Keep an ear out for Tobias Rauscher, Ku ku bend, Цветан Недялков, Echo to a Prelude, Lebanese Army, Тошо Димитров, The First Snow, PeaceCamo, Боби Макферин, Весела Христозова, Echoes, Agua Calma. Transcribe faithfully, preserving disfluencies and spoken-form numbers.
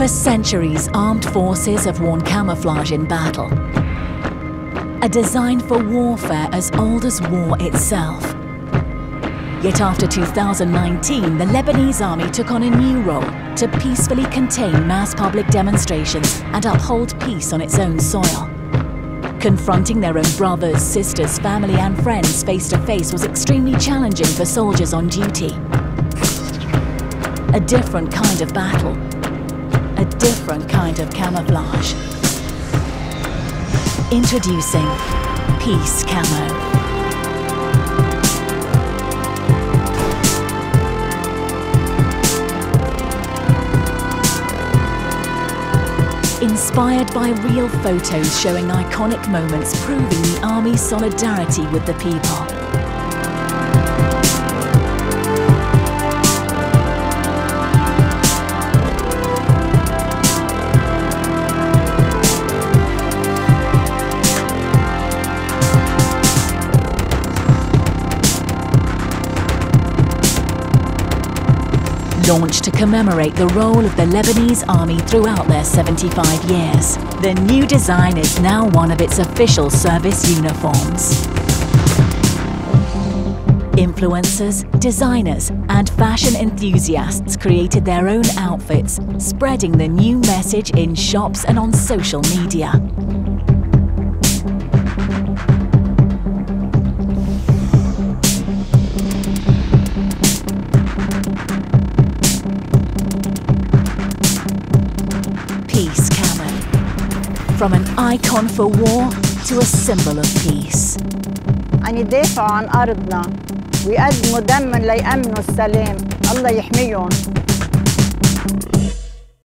For centuries, armed forces have worn camouflage in battle. A design for warfare as old as war itself. Yet after two thousand nineteen, the Lebanese Army took on a new role to peacefully contain mass public demonstrations and uphold peace on its own soil. Confronting their own brothers, sisters, family and friends face-to-face was extremely challenging for soldiers on duty. A different kind of battle. A different kind of camouflage. Introducing PeaceCamo. Inspired by real photos showing iconic moments proving the Army's solidarity with the people. Launched to commemorate the role of the Lebanese Army throughout their seventy-five years. The new design is now one of its official service uniforms. Influencers, designers, and fashion enthusiasts created their own outfits, spreading the new message in shops and on social media. From an icon for war to a symbol of peace. هندافع عن أرضنا ويقدموا دما ليأمنوا السلام الله يحميهم.